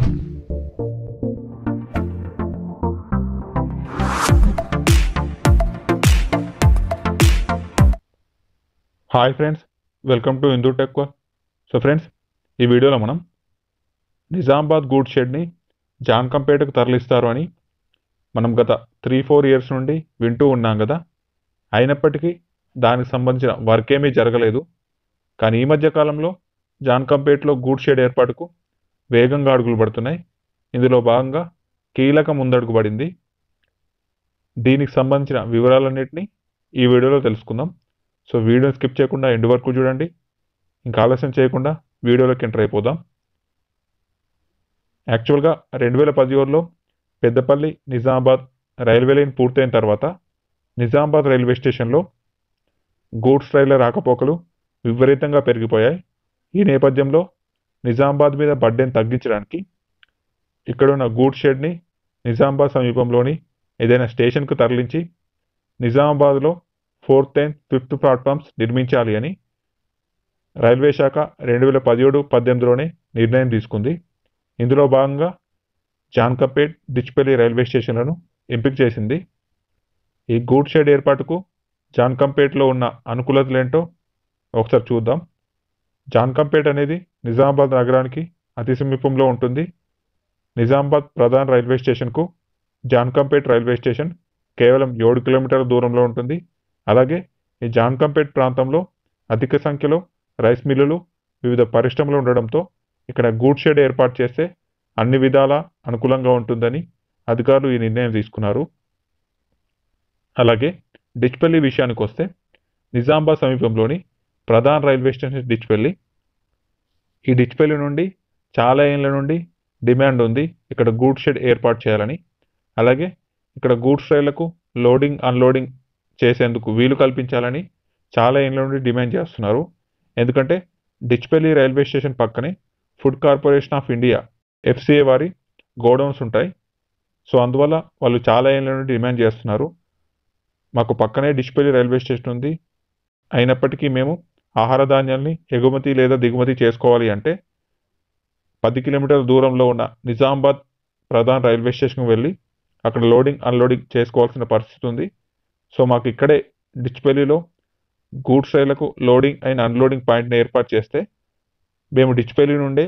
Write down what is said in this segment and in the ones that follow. High friends welcome to Indore tech. So friends ఈ వీడియోలో మనం నిజామాబాద్ గూడ్ షెడ్ ని జానకంపేటకు తరలిస్తారు అని మనం గత 3-4 ఇయర్స్ నుండి వింటూ ఉన్నాం కదా। అయినప్పటికీ దానికి సంబంధించిన వర్క్ ఏమీ జరగలేదు। కానీ ఈ మధ్య కాలంలో జానకంపేటలో గూడ్ షెడ్ ఏర్పాటుకు వేగంగా అడుగులు పడుతున్నాయి। ఇందులో భాగంగా కీలక ముందడుగు పడింది। దీనికి సంబంధించిన వివరాలన్నిటిని ఈ వీడియోలో తెలుసుకుందాం। సో వీడియో స్కిప్ చేయకుండా ఎండ్ వరకు చూడండి। ఇంకా ఆలస్యం చేయకుండా వీడియోలోకి ఎంటర్ అయిపోదాం। యాక్చువల్గా 2017లో పెద్దపల్లి నిజామాబాద్ రైల్వే లైన్ పూర్తయిన తర్వాత నిజామాబాద్ రైల్వే స్టేషన్లో గూడ్స్ రైళ్ల రాకపోకలు విపరీతంగా పెరిగిపోయాయి। ఈ నేపథ్యంలో నిజామాబాద్ మీద బర్డెన్ తగ్గించడానికి ఇక్కడ ఉన్న గూడ్స్ షెడ్ని నిజామాబాద్ సమీపంలోని ఏదైనా స్టేషన్కు తరలించి నిజామాబాద్లో 4th, 10th, 5th ప్లాట్ఫామ్స్ నిర్మించాలి అని రైల్వే శాఖ 2017-18లోనే నిర్ణయం తీసుకుంది। ఇందులో భాగంగా జానకంపేట్, డిచ్పల్లి రైల్వే స్టేషన్లను ఎంపిక చేసింది। ఈ గూడ్ షెడ్ ఏర్పాటుకు జానకంపేటలో ఉన్న అనుకూలతలేంటో ఒకసారి చూద్దాం। జానకంపేట్ అనేది నిజామాబాద్ నగరానికి అతి సమీపంలో ఉంటుంది। నిజామాబాద్ ప్రధాన రైల్వే స్టేషన్కు జానకంపేట్ రైల్వే స్టేషన్ కేవలం 7 కిలోమీటర్ల దూరంలో ఉంటుంది। అలాగే ఈ జానకంపేట్ ప్రాంతంలో అధిక సంఖ్యలో రైస్ మిల్లులు, వివిధ పరిశ్రమలు ఉండడంతో ఇక్కడ గూడ్ షెడ్ ఏర్పాటు చేస్తే అన్ని విధాలా అనుకూలంగా ఉంటుందని అధికారులు ఈ నిర్ణయం తీసుకున్నారు। అలాగే డిచ్పల్లి విషయానికి వస్తే నిజామాబాద్ సమీపంలోని ప్రధాన రైల్వే స్టేషన్ డిచ్పల్లి। ఈ డిచ్పల్లి నుండి చాలా ఏళ్ళ నుండి డిమాండ్ ఉంది ఇక్కడ గూడ్ షెడ్ ఏర్పాటు చేయాలని। అలాగే ఇక్కడ గూడ్స్ రైళ్లకు లోడింగ్ అన్లోడింగ్ చేసేందుకు వీలు కల్పించాలని చాలా ఏళ్ళ నుండి డిమాండ్ చేస్తున్నారు। ఎందుకంటే డిచ్పల్లి రైల్వే స్టేషన్ పక్కనే food corporation of India FCA వారి గోడౌన్స్ ఉంటాయి। సో అందువల్ల వాళ్ళు చాలా ఏళ్ళ నుండి డిమాండ్ చేస్తున్నారు, మాకు పక్కనే డిచ్పల్లి రైల్వే స్టేషన్ ఉంది, అయినప్పటికీ మేము ఆహార ధాన్యాల్ని ఎగుమతి లేదా దిగుమతి చేసుకోవాలి అంటే 10 కిలోమీటర్ల దూరంలో ఉన్న నిజామాబాద్ ప్రధాన రైల్వే స్టేషన్కి వెళ్ళి అక్కడ లోడింగ్ అన్లోడింగ్ చేసుకోవాల్సిన పరిస్థితి ఉంది। సో మాకు ఇక్కడే డిచ్పల్లిలో గూడ్స్ రైళ్లకు లోడింగ్ అండ్ అన్లోడింగ్ పాయింట్ని ఏర్పాటు చేస్తే మేము డిచ్పల్లి నుండే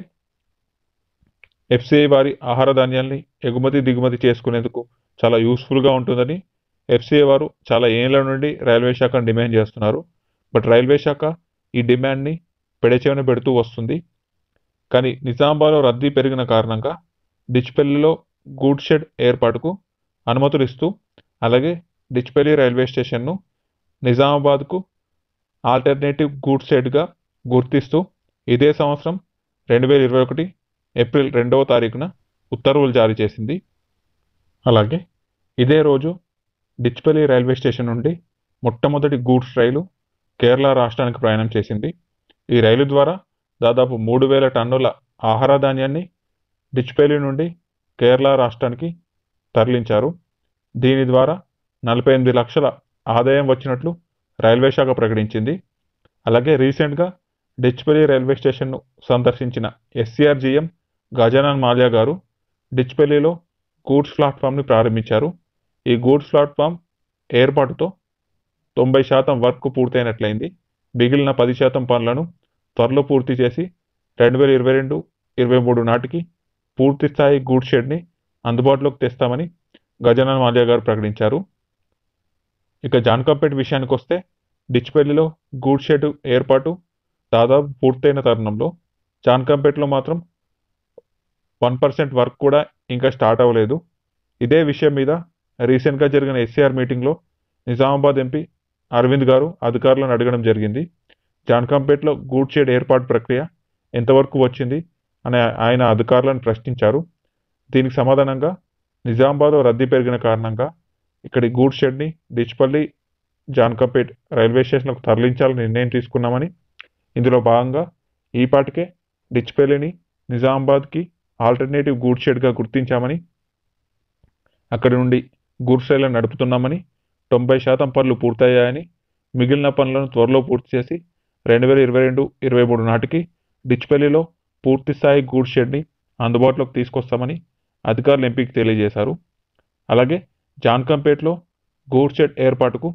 FCA వారి ఆహార ధాన్యాల్ని ఎగుమతి దిగుమతి చేసుకునేందుకు చాలా యూస్ఫుల్గా ఉంటుందని FCA వారు చాలా ఏళ్ళ నుండి రైల్వే శాఖను డిమాండ్ చేస్తున్నారు। బట్ రైల్వే శాఖ ఈ డిమాండ్ని పెడచెవిన పెడుతూ వస్తుంది। కానీ నిజామాబాద్లో రద్దీ పెరిగిన కారణంగా డిచ్పల్లిలో గూడ్ షెడ్ ఏర్పాటుకు అనుమతులు ఇస్తూ అలాగే డిచ్పల్లి రైల్వే స్టేషన్ను నిజామాబాద్కు ఆల్టర్నేటివ్ గూడ్ షెడ్గా గుర్తిస్తూ ఇదే సంవత్సరం 2021 ఏప్రిల్ 2వ తారీఖున ఉత్తర్వులు జారీ చేసింది। అలాగే ఇదే రోజు డిచ్పల్లి రైల్వే స్టేషన్ నుండి మొట్టమొదటి గూడ్స్ రైలు కేరళ రాష్ట్రానికి ప్రయాణం చేసింది। ఈ రైలు ద్వారా దాదాపు 3000 టన్నుల ఆహార ధాన్యాన్ని డిచ్పల్లి నుండి కేరళ రాష్ట్రానికి తరలించారు। దీని ద్వారా 48 లక్షల ఆదాయం వచ్చినట్లు రైల్వే శాఖ ప్రకటించింది। అలాగే రీసెంట్గా డిచ్పల్లి రైల్వే స్టేషన్ను సందర్శించిన SCRGM గజానంద్ మాలియా గారు డిచ్పల్లిలో గూడ్స్ ప్లాట్ఫామ్ని ప్రారంభించారు। ఈ గూడ్స్ ప్లాట్ఫామ్ ఏర్పాటుతో 90% వర్క్ పూర్తయినట్లయింది। మిగిలిన 10% పనులను త్వరలో పూర్తి చేసి 2022-23 నాటికి పూర్తి స్థాయి గూడ్ షెడ్ని అందుబాటులోకి తెస్తామని గజానంద్ మాలియా గారు ప్రకటించారు। ఇక జానకంపేట విషయానికి వస్తే డిచ్పల్లిలో గూడ్ షెడ్ ఏర్పాటు దాదాపు పూర్తయిన తరుణంలో జానకంపేటలో మాత్రం 1% వర్క్ కూడా ఇంకా స్టార్ట్ అవ్వలేదు। ఇదే విషయం మీద రీసెంట్గా జరిగిన SCR మీటింగ్లో నిజామాబాద్ MP అరవింద్ గారు అధికారులను అడగడం జరిగింది। జానకంపేటలో గూడ్ షెడ్ ఏర్పాటు ప్రక్రియ ఎంతవరకు వచ్చింది అని ఆయన అధికారులను ప్రశ్నించారు। దీనికి సమాధానంగా నిజామాబాద్లో రద్దీ పెరిగిన కారణంగా ఇక్కడి గూడ్ షెడ్ని డిచ్పల్లి, జానకంపేట్ రైల్వే స్టేషన్లకు తరలించాలని నిర్ణయం తీసుకున్నామని, ఇందులో భాగంగా ఈపాటికే డిచ్పల్లిని నిజామాబాద్కి ఆల్టర్నేటివ్ గూడ్ షెడ్గా గుర్తించామని, అక్కడి నుండి గూడ్స్ రైళ్లను నడుపుతున్నామని, 90% పనులు పూర్తయ్యాయని, మిగిలిన పనులను త్వరలో పూర్తి చేసి 2022-23 నాటికి డిచ్పల్లిలో పూర్తిస్థాయి గూడ్ షెడ్ని అందుబాటులోకి తీసుకొస్తామని అధికారులు ఎంపీకి తెలియజేశారు. అలాగే జాన్కంపేటలో గూడ్స్ షెడ్ ఏర్పాటుకు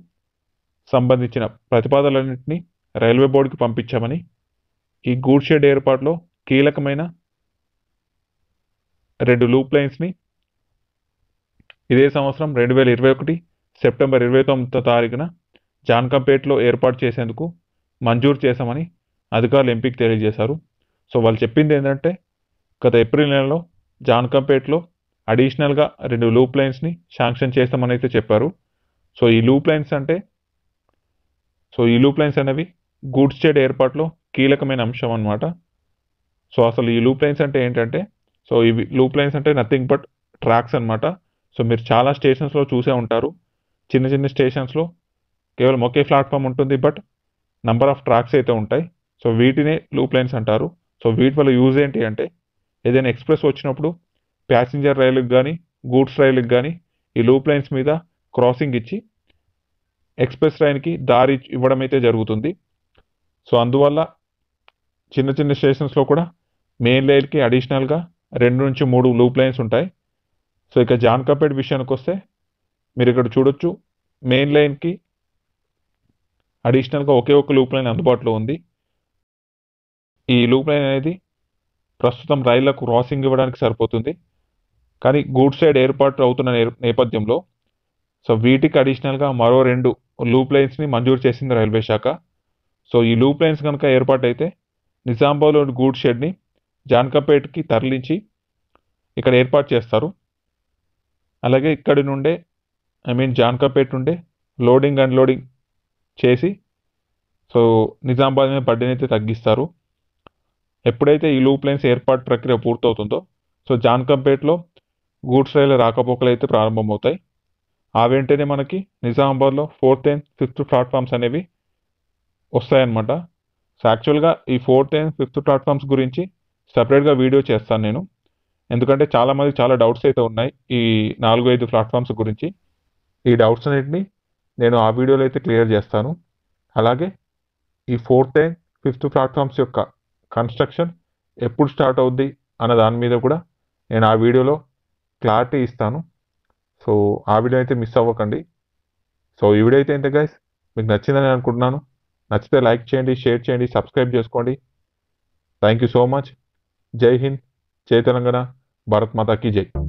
సంబంధించిన ప్రతిపాదనలన్నింటినీ రైల్వే బోర్డుకి పంపించామని, ఈ గూడ్స్ షెడ్ ఏర్పాటులో కీలకమైన 2 లూప్ లైన్స్ని ఇదే సంవత్సరం 2021 సెప్టెంబర్ 29వ తారీఖున జాన్కంపేటలో ఏర్పాటు చేసేందుకు మంజూరు చేశామని అధికారులు ఎంపీకి తెలియజేశారు. సో వాళ్ళు చెప్పింది ఏంటంటే, గత ఏప్రిల్ నెలలో జాన్కంపేటలో అడిషనల్గా 2 లూప్ లైన్స్ని శాంక్షన్ చేస్తామని అయితే చెప్పారు. సో ఈ లూప్ లైన్స్ అంటే అనేవి గూడ్స్ షెడ్ ఏర్పాటులో కీలకమైన అంశం అన్నమాట. సో అసలు ఈ లూప్ లైన్స్ అంటే ఏంటంటే, సో ఇవి లూప్ లైన్స్ అంటే నథింగ్ బట్ ట్రాక్స్ అన్నమాట. సో మీరు చాలా స్టేషన్స్లో చూసే ఉంటారు, చిన్న చిన్న స్టేషన్స్లో కేవలం ఒకే ప్లాట్ఫామ్ ఉంటుంది, బట్ నంబర్ ఆఫ్ ట్రాక్స్ అయితే ఉంటాయి. సో వీటినే లూప్ లైన్స్ అంటారు. సో వీటి వల్ల యూజ్ ఏంటి అంటే, ఏదైనా ఎక్స్ప్రెస్ వచ్చినప్పుడు ప్యాసింజర్ రైలుకి కానీ గూడ్స్ రైలుకి కానీ ఈ లూప్ లైన్స్ మీద క్రాసింగ్ ఇచ్చి ఎక్స్ప్రెస్ రైన్కి దారి ఇవ్వడం అయితే జరుగుతుంది. సో అందువల్ల చిన్న చిన్న స్టేషన్స్లో కూడా మెయిన్ లైన్కి అడిషనల్గా 2 నుంచి 3 లూప్ లైన్స్ ఉంటాయి. సో ఇక జాన్కంపేట విషయానికి వస్తే మీరు ఇక్కడ చూడొచ్చు, మెయిన్ లైన్కి అడిషనల్గా ఒకే 1 లూప్ లైన్ అందుబాటులో ఉంది. ఈ లూప్ లైన్ అనేది ప్రస్తుతం రైళ్లకు క్రాసింగ్ ఇవ్వడానికి సరిపోతుంది, కానీ గూడ్స్ షెడ్ ఏర్పాటు అవుతున్న నేపథ్యంలో సో వీటికి అడిషనల్గా మరో 2 లూప్ లైన్స్ని మంజూరు చేసింది రైల్వే శాఖ. సో ఈ లూప్ లైన్స్ కనుక ఏర్పాటైతే నిజామాబాద్లోని గూడ్స్ షెడ్ని జాన్కంపేటకి తరలించి ఇక్కడ ఏర్పాటు చేస్తారు. అలాగే ఇక్కడి నుండే జాన్కంపేట నుండే లోడింగ్ అండ్ లోడింగ్ చేసి సో నిజామాబాద్ మీద బర్డెన్ అయితే తగ్గిస్తారు. ఎప్పుడైతే ఈ లూప్ లైన్స్ ఏర్పాటు ప్రక్రియ పూర్తవుతుందో సో జాన్కంపేటలో గూడ్స్ రైలు రాకపోకలు అయితే ప్రారంభమవుతాయి. ఆ వెంటనే మనకి నిజామాబాద్లో 4th and 5th ప్లాట్ఫామ్స్ అనేవి వస్తాయన్నమాట. సో యాక్చువల్గా ఈ 4th and 5th ప్లాట్ఫామ్స్ గురించి సపరేట్గా వీడియో చేస్తాను నేను, ఎందుకంటే చాలామంది చాలా డౌట్స్ అయితే ఉన్నాయి ఈ 4-5 ప్లాట్ఫామ్స్ గురించి. ఈ డౌట్స్ అన్నింటినీ నేను ఆ వీడియోలో అయితే క్లియర్ చేస్తాను. అలాగే ఈ 4th and 5th ప్లాట్ఫామ్స్ యొక్క కన్స్ట్రక్షన్ ఎప్పుడు స్టార్ట్ అవుద్ది అన్న దాని మీద కూడా నేను ఆ వీడియోలో క్లారిటీ ఇస్తాను. సో ఆ వీడియో అయితే మిస్ అవ్వకండి. సో ఈ వీడియో అయితే ఇంత గైస్, మీకు నచ్చిందని అనుకుంటున్నాను. నచ్చితే లైక్ చేయండి, షేర్ చేయండి, సబ్స్క్రైబ్ చేసుకోండి. Thank you so much. Jai Hind, జై తెలంగాణ, భారత్ మాతా కీ జై.